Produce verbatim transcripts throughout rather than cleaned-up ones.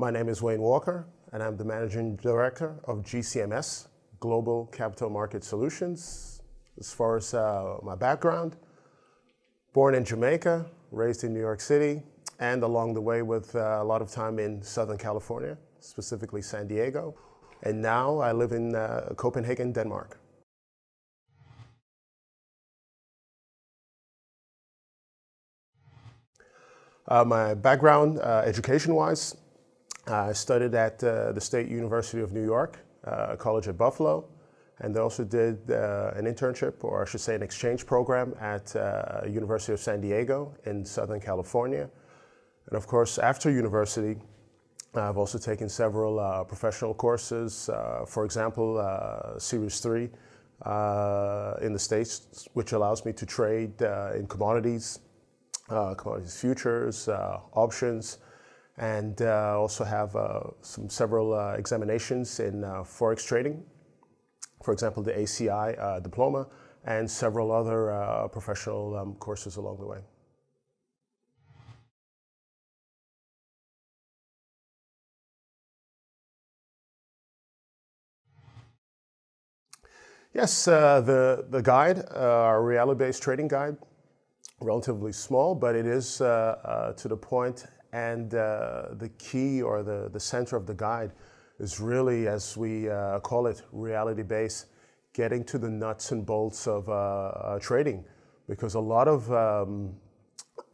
My name is Wayne Walker, and I'm the Managing Director of G C M S, Global Capital Market Solutions. As far as uh, my background, born in Jamaica, raised in New York City, and along the way with uh, a lot of time in Southern California, specifically San Diego. And now I live in uh, Copenhagen, Denmark. Uh, my background, uh, education-wise, I studied at uh, the State University of New York, uh, college at Buffalo, and I also did uh, an internship, or I should say an exchange program at uh, University of San Diego in Southern California. And of course, after university, I've also taken several uh, professional courses, uh, for example, uh, Series three uh, in the States, which allows me to trade uh, in commodities, Uh, commodities futures, uh, options, and uh, also have uh, some several uh, examinations in uh, forex trading, for example, the A C I uh, diploma, and several other uh, professional um, courses along the way. Yes, uh, the, the guide, uh, our reality-based trading guide, relatively small, but it is uh, uh, to the point, and uh, the key or the, the center of the guide is really, as we uh, call it, reality-based, getting to the nuts and bolts of uh, uh, trading, because a lot of um,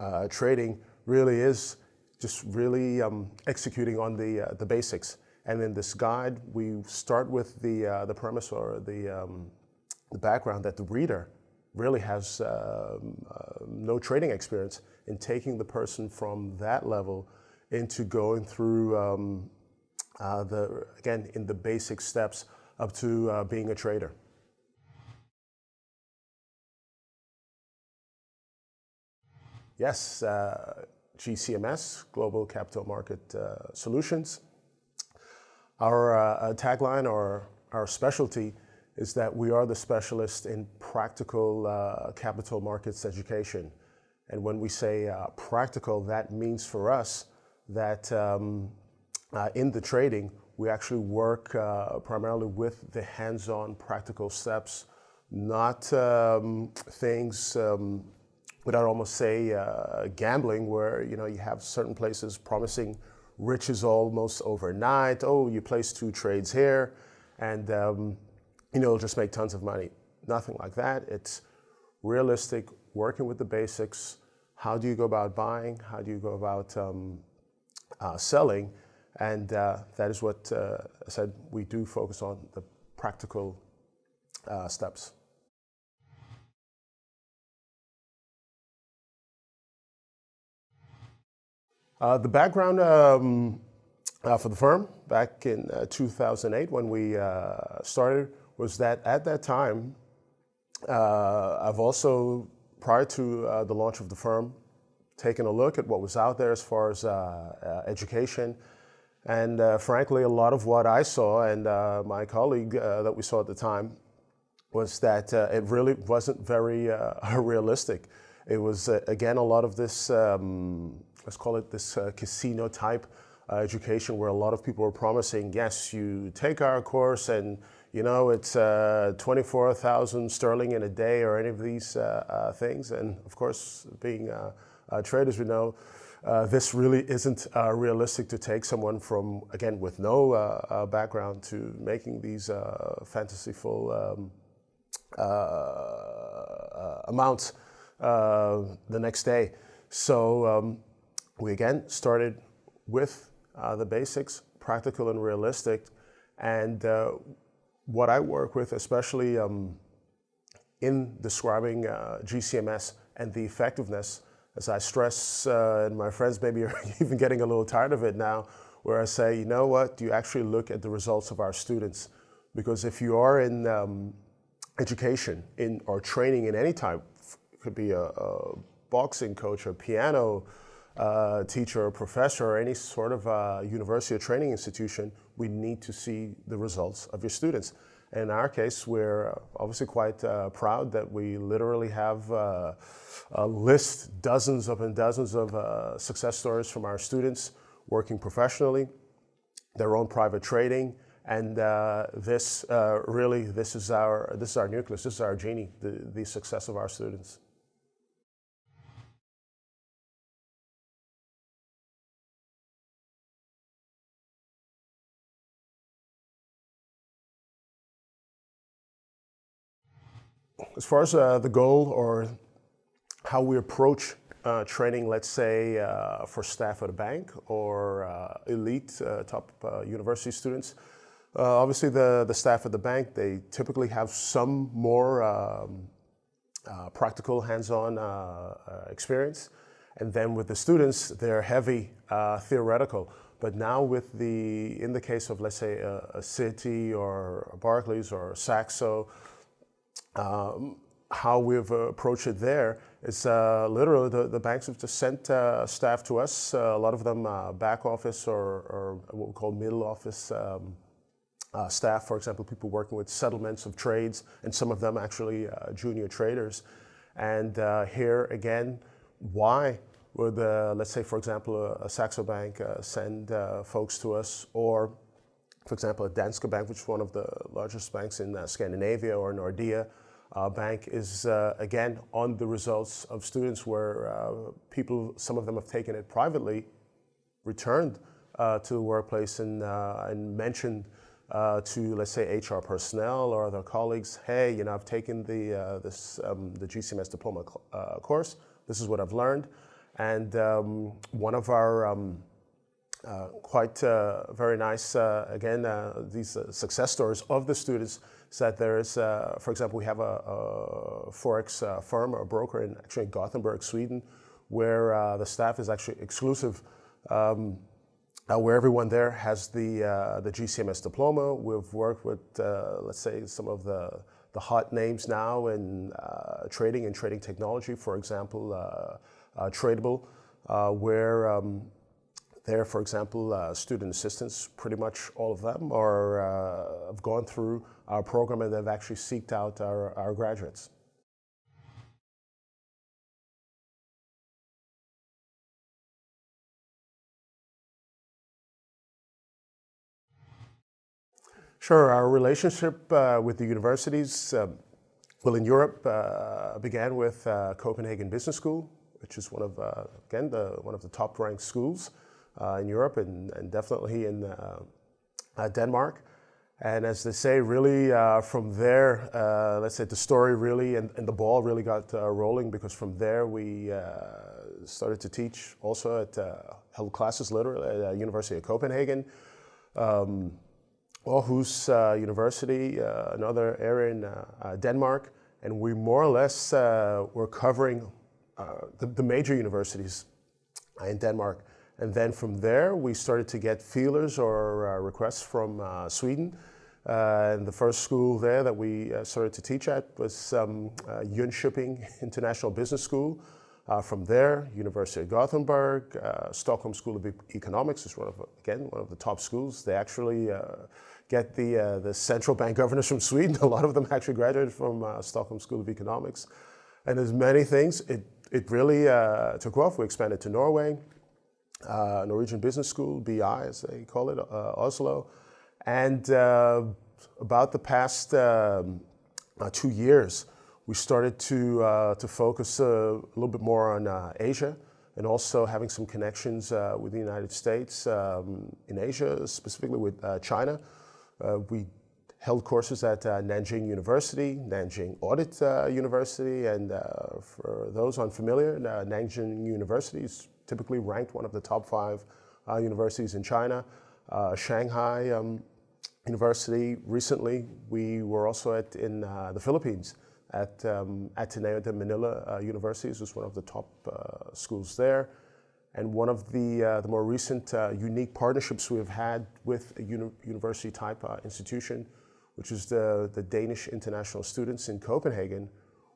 uh, trading really is just really um, executing on the, uh, the basics. And in this guide, we start with the, uh, the premise or the, um, the background that the reader really has uh, uh, no trading experience, in taking the person from that level into going through um, uh, the, again, in the basic steps up to uh, being a trader. Yes, uh, G C M S, Global Capital Market uh, Solutions. Our uh, tagline or our specialty is that we are the specialist in practical uh, capital markets education. And when we say uh, practical, that means for us that um, uh, in the trading, we actually work uh, primarily with the hands-on practical steps, not um, things, um, would I almost say uh, gambling, where you know you have certain places promising riches almost overnight. Oh, you place two trades here, and um, you know, it'll just make tons of money. Nothing like that. It's realistic, working with the basics. How do you go about buying? How do you go about um, uh, selling? And uh, that is what uh, I said, we do focus on the practical uh, steps. Uh, the background um, uh, for the firm back in uh, two thousand eight when we uh, started, was that at that time, uh, I've also, prior to uh, the launch of the firm, taken a look at what was out there as far as uh, uh, education. And uh, frankly, a lot of what I saw, and uh, my colleague uh, that we saw at the time, was that uh, it really wasn't very uh, realistic. It was, uh, again, a lot of this, um, let's call it this uh, casino type uh, education, where a lot of people were promising, yes, you take our course and you know, it's uh, twenty-four thousand sterling in a day, or any of these uh, uh, things. And of course, being uh, uh, traders, we know uh, this really isn't uh, realistic to take someone from, again, with no uh, uh, background to making these uh, fantasyful um, uh, uh, amounts uh, the next day. So um, we again started with uh, the basics, practical and realistic, and uh, what I work with, especially um, in describing uh, G C M S and the effectiveness, as I stress, uh, and my friends maybe are even getting a little tired of it now, where I say, you know what, you actually look at the results of our students. Because if you are in um, education in or training in any type, it could be a, a boxing coach, a piano uh, teacher, a professor, or any sort of uh, university or training institution, we need to see the results of your students. And in our case, we're obviously quite uh, proud that we literally have uh, a list, dozens up and dozens of uh, success stories from our students working professionally, their own private trading. And uh, this uh, really, this is our this is our nucleus. This is our genie. The, the success of our students. As far as uh, the goal or how we approach uh, training, let's say uh, for staff at a bank or uh, elite uh, top uh, university students. Uh, obviously, the, the staff at the bank, they typically have some more um, uh, practical, hands-on uh, uh, experience. And then with the students, they're heavy uh, theoretical. But now with the, in the case of, let's say, a, a Citi or a Barclays or a Saxo, um, how we've approached it there is uh, literally the, the banks have just sent uh, staff to us, uh, a lot of them uh, back office or, or what we call middle office um, Uh, staff, for example, people working with settlements of trades, and some of them actually uh, junior traders. And uh, here again, why would, uh, let's say, for example, a, a Saxo Bank uh, send uh, folks to us, or, for example, a Danske Bank, which is one of the largest banks in uh, Scandinavia, or Nordea uh, Bank, is uh, again on the results of students where uh, people, some of them have taken it privately, returned uh, to the workplace and, uh, and mentioned Uh, to, let's say, H R personnel or their colleagues, hey, you know, I've taken the uh, this um, the G C M S diploma uh, course. This is what I've learned. And um, one of our um, uh, quite uh, very nice, uh, again, uh, these uh, success stories of the students is that there is, uh, for example, we have a, a Forex uh, firm or a broker in actually in Gothenburg, Sweden, where uh, the staff is actually exclusive. Um, Uh, where everyone there has the uh, the G C M S diploma. We've worked with, uh, let's say, some of the, the hot names now in uh, trading and trading technology, for example, uh, uh, Tradable, uh, where um, there, for example, uh, student assistants, pretty much all of them are, uh, have gone through our program and they've actually seeked out our, our graduates. Sure, our relationship uh, with the universities, um, well, in Europe, uh, began with uh, Copenhagen Business School, which is one of, uh, again, the, one of the top-ranked schools uh, in Europe and, and definitely in uh, uh, Denmark. And as they say, really uh, from there, uh, let's say the story really and, and the ball really got uh, rolling, because from there we uh, started to teach also at uh, held classes literally at the uh, University of Copenhagen. Um, Aarhus uh, University, uh, another area in uh, uh, Denmark, and we more or less uh, were covering uh, the, the major universities in Denmark. And then from there, we started to get feelers or uh, requests from uh, Sweden. Uh, and the first school there that we uh, started to teach at was um, uh, Yunshipping International Business School. Uh, from there, University of Gothenburg, uh, Stockholm School of Economics is one of, again, one of the top schools. They actually uh, get the, uh, the central bank governors from Sweden. A lot of them actually graduated from uh, Stockholm School of Economics. And there's many things. It, it really uh, took off. We expanded to Norway, uh, Norwegian Business School, B I as they call it, uh, Oslo. And uh, about the past um, uh, two years, we started to, uh, to focus uh, a little bit more on uh, Asia, and also having some connections uh, with the United States um, in Asia, specifically with uh, China. Uh, we held courses at uh, Nanjing University, Nanjing Audit uh, University, and uh, for those unfamiliar, uh, Nanjing University is typically ranked one of the top five uh, universities in China. Uh, Shanghai um, University, recently we were also at in uh, the Philippines, at um, Ateneo de Manila uh, University, was one of the top uh, schools there. And one of the, uh, the more recent uh, unique partnerships we've had with a uni university type uh, institution, which is the, the Danish International Students in Copenhagen,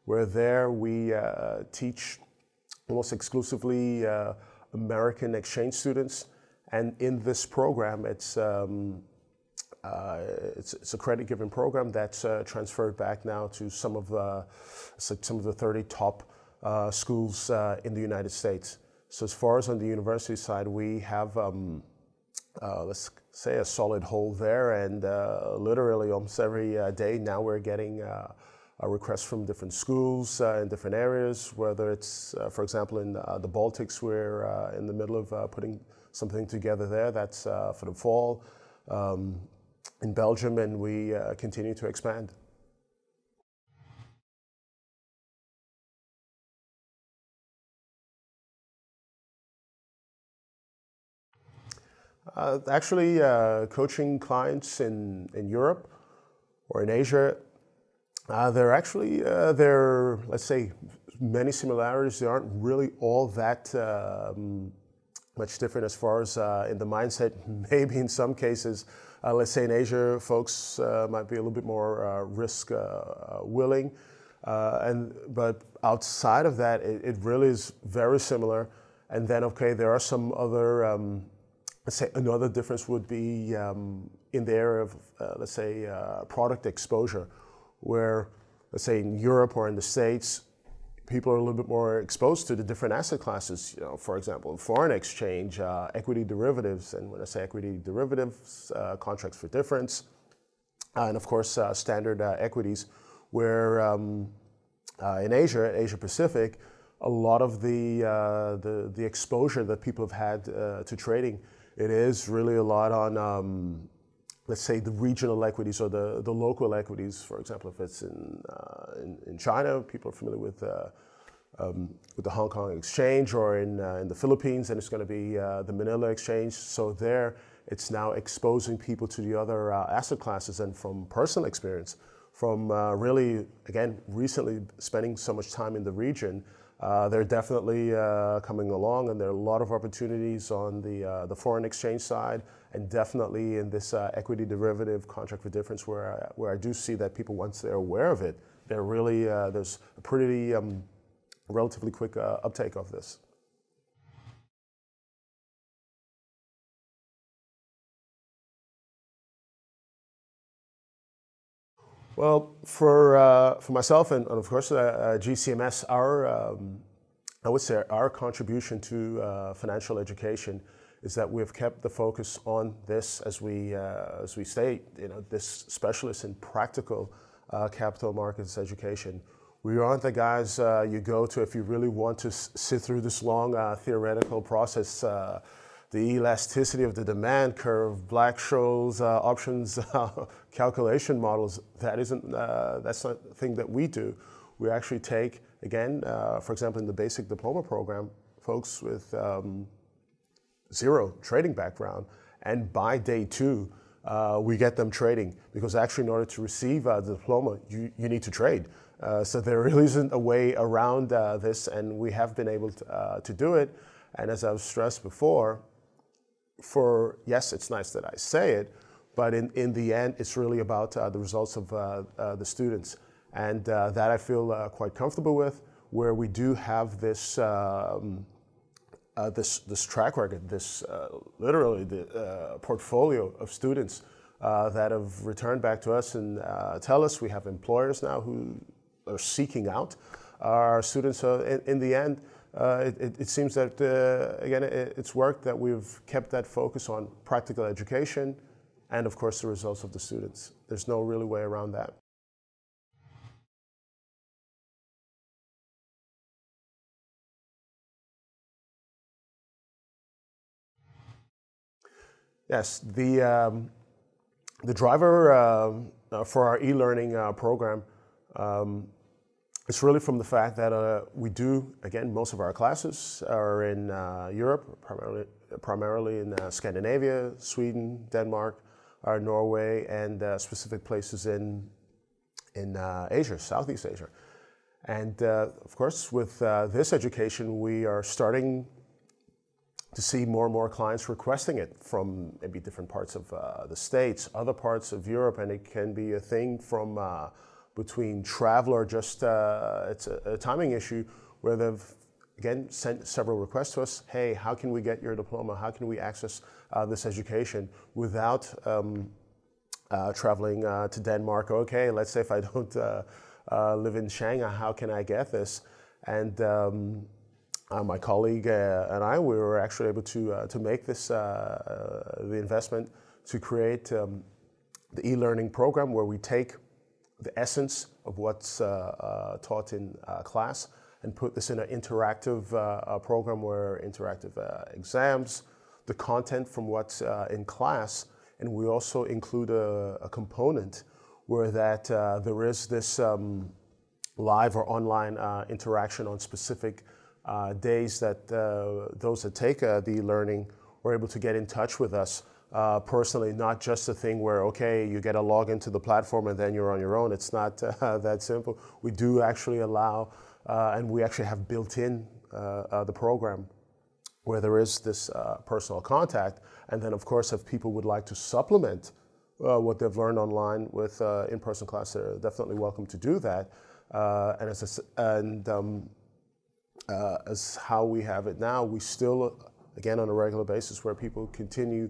where there we uh, teach almost exclusively uh, American exchange students. And in this program, it's, um, Uh, it's, it's a credit-given program that's uh, transferred back now to some of uh, some of the thirty top uh, schools uh, in the United States. So as far as on the university side, we have um, uh, let's say a solid hold there, and uh, literally almost every uh, day now we're getting uh, a request from different schools uh, in different areas, whether it's, uh, for example, in uh, the Baltics, we're uh, in the middle of uh, putting something together there that's uh, for the fall, um, in Belgium, and we uh, continue to expand. Uh, actually, uh, coaching clients in, in Europe or in Asia, uh, there are actually, uh, there are, let's say, many similarities. They aren't really all that um, much different as far as uh, in the mindset. Maybe in some cases, uh, let's say in Asia, folks uh, might be a little bit more uh, risk uh, willing. Uh, and, but outside of that, it, it really is very similar. And then, okay, there are some other... Um, Let's say another difference would be um, in the area of, uh, let's say, uh, product exposure, where, let's say, in Europe or in the States, people are a little bit more exposed to the different asset classes. You know, for example, foreign exchange, uh, equity derivatives, and when I say equity derivatives, uh, contracts for difference, uh, and of course, uh, standard uh, equities, where um, uh, in Asia, Asia Pacific, a lot of the, uh, the, the exposure that people have had uh, to trading, it is really a lot on, um, let's say, the regional equities or the, the local equities. For example, if it's in, uh, in, in China, people are familiar with, uh, um, with the Hong Kong Exchange, or in, uh, in the Philippines, and it's going to be uh, the Manila Exchange. So there, it's now exposing people to the other uh, asset classes. And from personal experience, from uh, really, again, recently spending so much time in the region, Uh, they're definitely uh, coming along, and there are a lot of opportunities on the, uh, the foreign exchange side, and definitely in this uh, equity derivative contract for difference, where I, where I do see that people, once they're aware of it, they're really, uh, there's a pretty um, relatively quick uh, uptake of this. Well, for uh, for myself and, and of course uh, uh, G C M S, our um, I would say our contribution to uh, financial education is that we've kept the focus on this, as we uh, as we state, you know, this specialist in practical uh, capital markets education. We aren't the guys uh, you go to if you really want to s sit through this long uh, theoretical process. Uh, the elasticity of the demand curve, Black-Scholes, uh, options uh, calculation models, that isn't, uh, that's not the thing that we do. We actually take, again, uh, for example, in the basic diploma program, folks with um, zero trading background, and by day two, uh, we get them trading, because actually in order to receive uh, the diploma, you, you need to trade. Uh, so there really isn't a way around uh, this, and we have been able to, uh, to do it. And as I've stressed before, for, yes, it's nice that I say it, but in, in the end, it's really about uh, the results of uh, uh, the students. And uh, that I feel uh, quite comfortable with, where we do have this, um, uh, this, this track record, this uh, literally the uh, portfolio of students uh, that have returned back to us and uh, tell us. We have employers now who are seeking out our students. So in, in the end, Uh, it, it, it seems that, uh, again, it, it's worked, that we've kept that focus on practical education and, of course, the results of the students. There's no really way around that. Yes, the, um, the driver uh, for our e-learning uh, program, um, it's really from the fact that uh, we do, again, most of our classes are in uh, Europe, primarily, primarily in uh, Scandinavia, Sweden, Denmark, or Norway, and uh, specific places in, in uh, Asia, Southeast Asia. And uh, of course, with uh, this education, we are starting to see more and more clients requesting it from maybe different parts of uh, the States, other parts of Europe, and it can be a thing from uh, between travel or just uh, it's a, a timing issue, where they've, again, sent several requests to us. Hey, how can we get your diploma? How can we access uh, this education without um, uh, traveling uh, to Denmark? Okay, let's say if I don't uh, uh, live in Shanghai, how can I get this? And um, Uh, my colleague uh, and I, we were actually able to uh, to make this uh, the investment to create um, the e-learning program where we take the essence of what's uh, uh, taught in uh, class and put this in an interactive uh, program where interactive uh, exams, the content from what's uh, in class, and we also include a, a component where that uh, there is this um, live or online uh, interaction on specific Uh, days that uh, those that take uh, the e-learning were able to get in touch with us uh, personally, not just a thing where, okay, you get a login to the platform and then you're on your own. It's not uh, that simple. We do actually allow, uh, and we actually have built in uh, uh, the program where there is this uh, personal contact. And then, of course, if people would like to supplement uh, what they've learned online with uh, in-person class, they're definitely welcome to do that. Uh, and it's a, and um, Uh, as how we have it now, we still, again, on a regular basis where people continue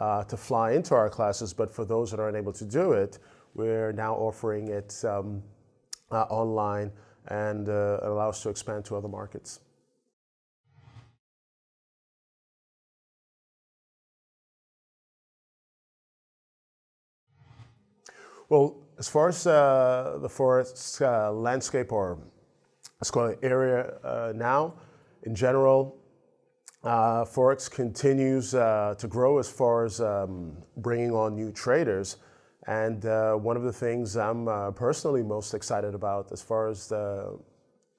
uh, to fly into our classes, but for those that aren't able to do it, we're now offering it um, uh, online and uh, allow us to expand to other markets. Well, as far as uh, the forest uh, landscape or let's call it area uh, now. In general, uh, Forex continues uh, to grow as far as um, bringing on new traders. And uh, one of the things I'm uh, personally most excited about as far as the,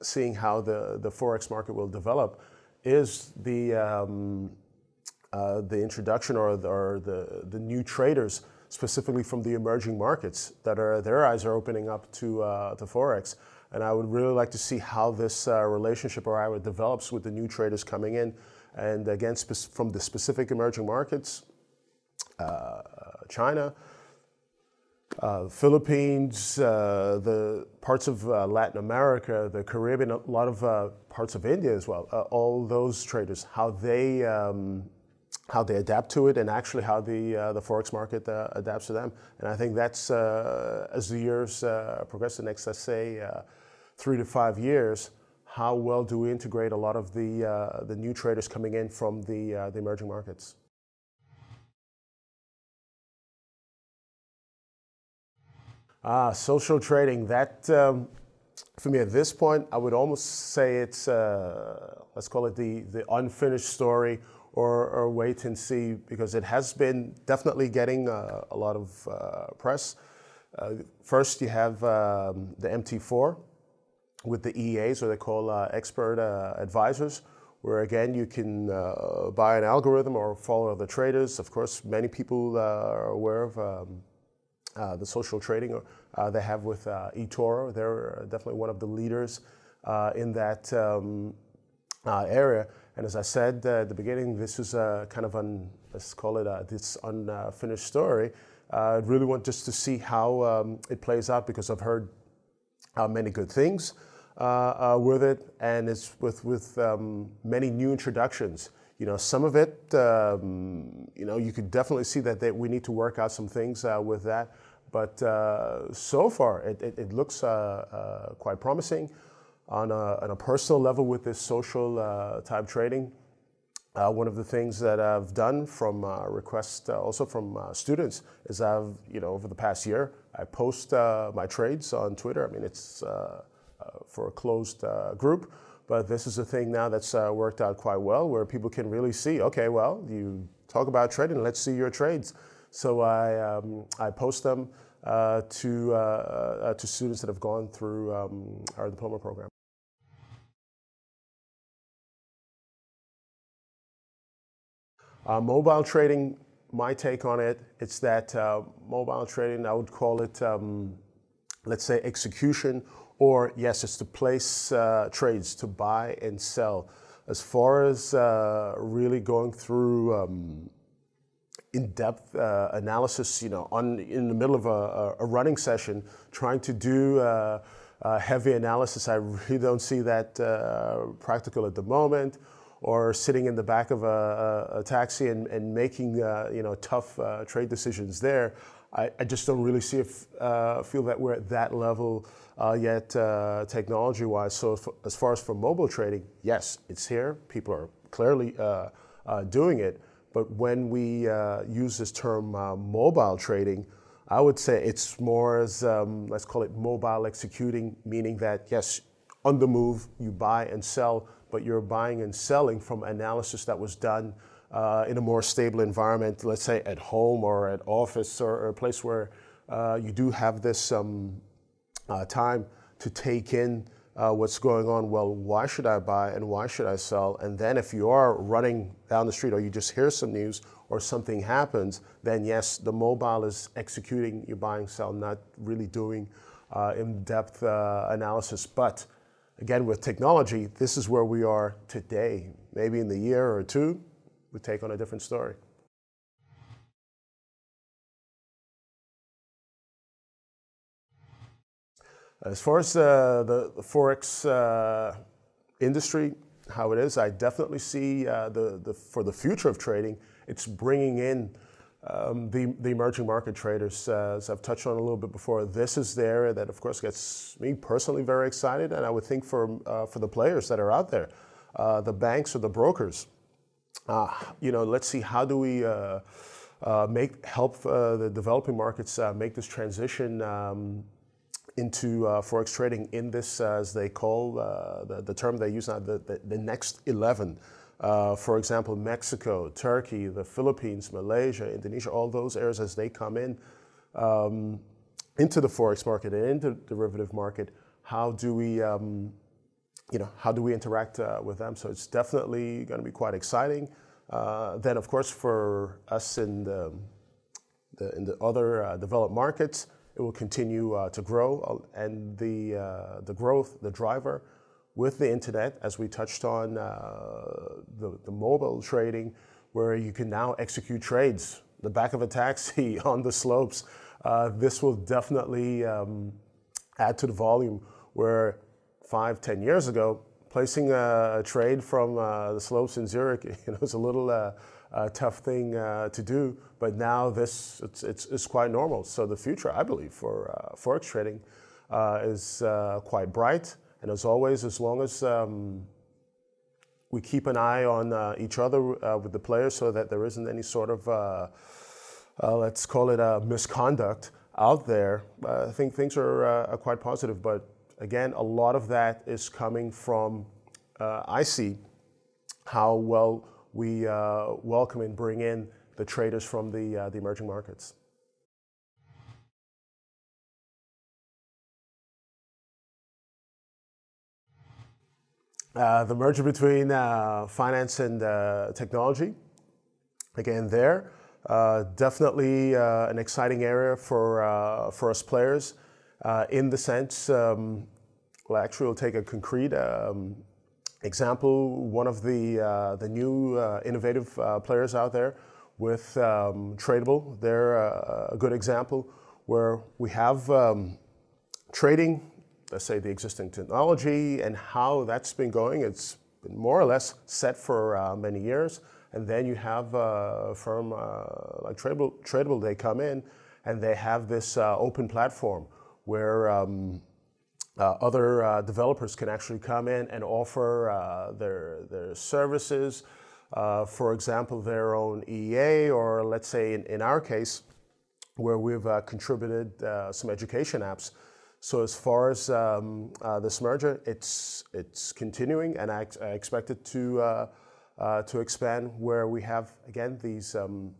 seeing how the, the Forex market will develop is the, um, uh, the introduction or, the, or the, the new traders, specifically from the emerging markets, that are, their eyes are opening up to, uh, to Forex. And I would really like to see how this uh, relationship or how it develops with the new traders coming in. And again, from the specific emerging markets, uh, China, uh, Philippines, uh, the parts of uh, Latin America, the Caribbean, a lot of uh, parts of India as well, uh, all those traders, how they, um, how they adapt to it and actually how the, uh, the Forex market uh, adapts to them. And I think that's, uh, as the years uh, progress, the next, let's say, uh, three to five years, how well do we integrate a lot of the, uh, the new traders coming in from the, uh, the emerging markets? Ah, social trading, that, um, for me at this point, I would almost say it's, uh, let's call it the, the unfinished story Or, or wait and see, because it has been definitely getting uh, a lot of uh, press. Uh, first, you have um, the M T four with the E As, or they call uh, expert uh, advisors, where again you can uh, buy an algorithm or follow other traders. Of course, many people uh, are aware of um, uh, the social trading uh, they have with uh, eToro. They're definitely one of the leaders uh, in that um, uh, area. And as I said uh, at the beginning, this is a kind of an, let's call it a, this unfinished story. Uh, I really want just to see how um, it plays out, because I've heard uh, many good things uh, uh, with it, and it's with, with um, many new introductions. You know, some of it, um, you know, you could definitely see that, that we need to work out some things uh, with that. But uh, so far, it, it, it looks uh, uh, quite promising. On a, on a personal level with this social uh, type trading, uh, one of the things that I've done from uh, requests uh, also from uh, students is I've, you know, over the past year, I post uh, my trades on Twitter. I mean, it's uh, uh, for a closed uh, group, but this is a thing now that's uh, worked out quite well, where people can really see, okay, well, you talk about trading, let's see your trades. So I, um, I post them uh, to, uh, uh, to students that have gone through um, our diploma program. Uh, mobile trading, my take on it, it's that uh, mobile trading, I would call it, um, let's say, execution, or yes, it's to place uh, trades, to buy and sell. As far as uh, really going through um, in-depth uh, analysis, you know, on, in the middle of a, a running session, trying to do uh, uh, heavy analysis, I really don't see that uh, practical at the moment. Or sitting in the back of a, a, a taxi and, and making uh, you know, tough uh, trade decisions there, I, I just don't really see if, uh, feel that we're at that level uh, yet uh, technology-wise. So for, as far as for mobile trading, yes, it's here. People are clearly uh, uh, doing it. But when we uh, use this term uh, mobile trading, I would say it's more as, um, let's call it mobile executing, meaning that, yes, on the move, you buy and sell, but you're buying and selling from analysis that was done uh, in a more stable environment, let's say at home or at office or, or a place where uh, you do have this um, uh, time to take in uh, what's going on. Well, why should I buy and why should I sell? And then if you are running down the street or you just hear some news or something happens, then yes, the mobile is executing your buying, sell, not really doing uh, in-depth uh, analysis. But again, with technology, this is where we are today. Maybe in the year or two, we take on a different story. As far as uh, the, the Forex uh, industry, how it is, I definitely see uh, the, the, for the future of trading, it's bringing in um, the, the emerging market traders, uh, as I've touched on a little bit before. This is the area that, of course, gets me personally very excited, and I would think for, uh, for the players that are out there, uh, the banks or the brokers. Uh, you know, let's see, how do we uh, uh, make help uh, the developing markets uh, make this transition um, into uh, Forex trading in this, uh, as they call, uh, the, the term they use now, the, the, the next eleven. Uh, for example, Mexico, Turkey, the Philippines, Malaysia, Indonesia, all those areas as they come in um, into the Forex market and into the derivative market, how do we, um, you know, how do we interact uh, with them? So it's definitely going to be quite exciting. Uh, then, of course, for us in the, the, in the other uh, developed markets, it will continue uh, to grow, and the, uh, the growth, the driver, with the internet, as we touched on, uh, the, the mobile trading, where you can now execute trades, the back of a taxi on the slopes. Uh, this will definitely um, add to the volume, where five, ten years ago, placing a trade from uh, the slopes in Zurich, you know, was a little uh, uh, tough thing uh, to do, but now this, it's, it's, it's quite normal. So the future, I believe, for uh, Forex trading uh, is uh, quite bright. And as always, as long as um, we keep an eye on uh, each other uh, with the players, so that there isn't any sort of, uh, uh, let's call it a misconduct out there, uh, I think things are, uh, are quite positive. But again, a lot of that is coming from, uh, I see, how well we uh, welcome and bring in the traders from the, uh, the emerging markets. Uh, the merger between uh, finance and uh, technology, again there, uh, definitely uh, an exciting area for, uh, for us players uh, in the sense, um, well actually we'll take a concrete um, example, one of the, uh, the new uh, innovative uh, players out there with um, Tradable. They're uh, a good example where we have um, trading, let's say the existing technology and how that's been going. It's been more or less set for uh, many years. And then you have a firm uh, like Tradable, Tradable, they come in and they have this uh, open platform where um, uh, other uh, developers can actually come in and offer uh, their, their services. Uh, for example, their own E A, or let's say in, in our case, where we've uh, contributed uh, some education apps. So as far as um, uh, this merger, it's it's continuing, and I, ex I expect it to uh, uh, to expand, where we have again these um,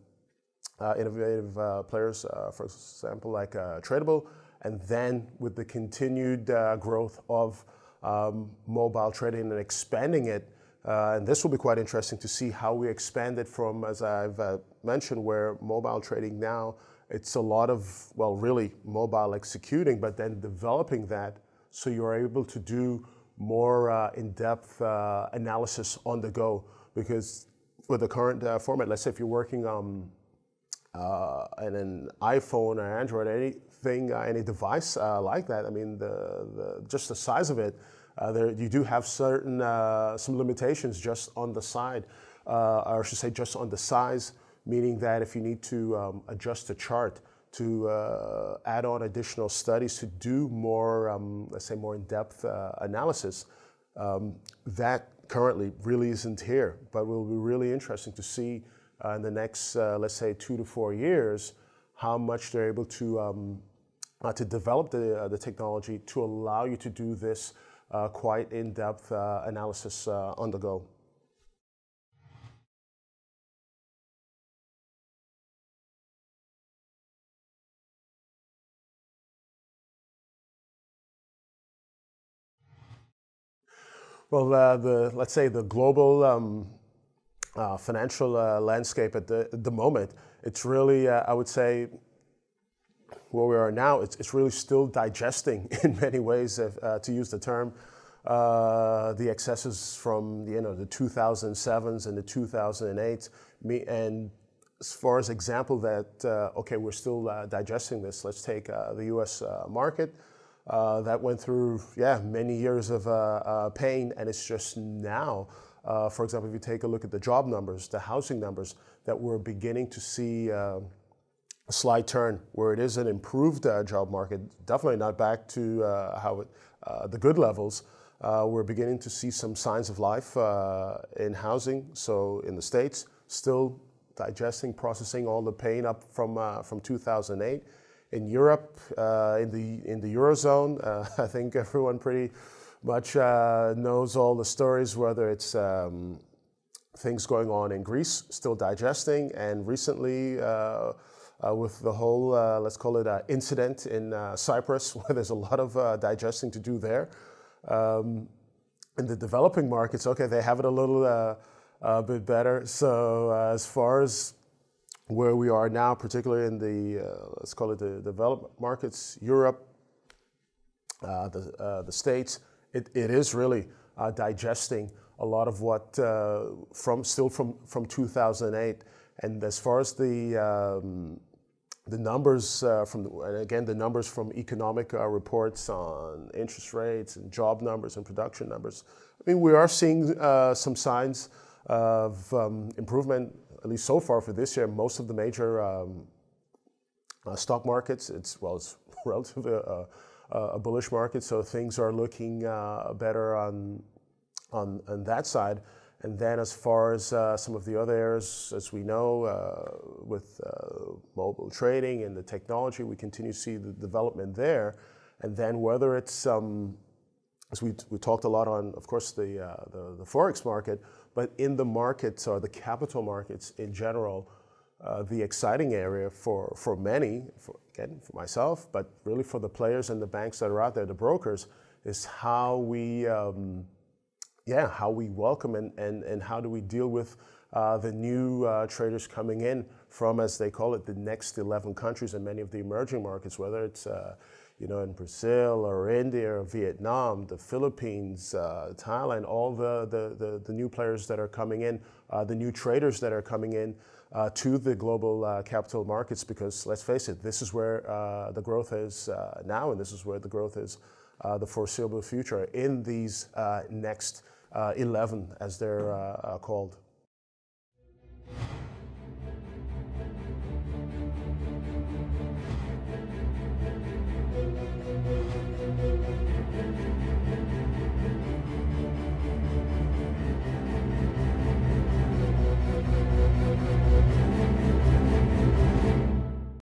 uh, innovative uh, players, uh, for example, like uh, Tradable, and then with the continued uh, growth of um, mobile trading and expanding it, uh, and this will be quite interesting to see how we expand it from, as I've uh, mentioned, where mobile trading now. It's a lot of, well, really mobile executing, but then developing that so you're able to do more uh, in-depth uh, analysis on the go. Because with the current uh, format, let's say if you're working on um, uh, an iPhone or Android, anything, uh, any device uh, like that, I mean, the, the, just the size of it, uh, there, you do have certain, uh, some limitations just on the side, uh, or I should say just on the size, meaning that if you need to um, adjust the chart, to uh, add on additional studies, to do more, um, let's say, more in-depth uh, analysis. Um, that currently really isn't here, but it will be really interesting to see uh, in the next, uh, let's say, two to four years, how much they're able to um, uh, to develop the uh, the technology to allow you to do this uh, quite in-depth uh, analysis uh, on the go. Well, uh, the let's say the global um, uh, financial uh, landscape at the at the moment, it's really uh, I would say where we are now. It's it's really still digesting in many ways, if, uh, to use the term, uh, the excesses from you know the two thousand sevens and the two thousand eights. Me and as far as example that uh, okay, we're still uh, digesting this. Let's take uh, the U S uh, market. Uh, that went through, yeah, many years of uh, uh, pain, and it's just now, uh, for example, if you take a look at the job numbers, the housing numbers, that we're beginning to see uh, a slight turn, where it is an improved uh, job market, definitely not back to uh, how it, uh, the good levels. Uh, we're beginning to see some signs of life uh, in housing, so in the States, still digesting, processing all the pain up from, uh, from two thousand eight. In Europe, uh, in the in the Eurozone, uh, I think everyone pretty much uh, knows all the stories, whether it's um, things going on in Greece, still digesting, and recently uh, uh, with the whole, uh, let's call it an incident in uh, Cyprus, where there's a lot of uh, digesting to do there. Um, in the developing markets, okay, they have it a little uh, a bit better. So uh, as far as where we are now, particularly in the, uh, let's call it the developed markets, Europe, uh, the, uh, the States, it, it is really uh, digesting a lot of what, uh, from still from, from two thousand eight. And as far as the, um, the numbers uh, from, the, and again, the numbers from economic uh, reports on interest rates and job numbers and production numbers, I mean, we are seeing uh, some signs of um, improvement. At least so far for this year, most of the major um, uh, stock markets, it's, well, it's relatively uh, uh, a bullish market, so things are looking uh, better on, on, on that side. And then as far as uh, some of the other areas, as we know, uh, with uh, mobile trading and the technology, we continue to see the development there. And then whether it's, um, as we, we talked a lot on, of course, the, uh, the, the Forex market, but in the markets or the capital markets in general, uh, the exciting area for, for many, for, again, for myself, but really for the players and the banks that are out there, the brokers, is how we, um, yeah, how we welcome and, and, and how do we deal with uh, the new uh, traders coming in from, as they call it, the next eleven countries and many of the emerging markets, whether it's uh, you know, in Brazil or India or Vietnam, the Philippines, uh, Thailand, all the, the, the, the new players that are coming in, uh, the new traders that are coming in uh, to the global uh, capital markets, because let's face it, this is where uh, the growth is uh, now, and this is where the growth is uh, the foreseeable future in these uh, next uh, eleven, as they're uh, uh, called.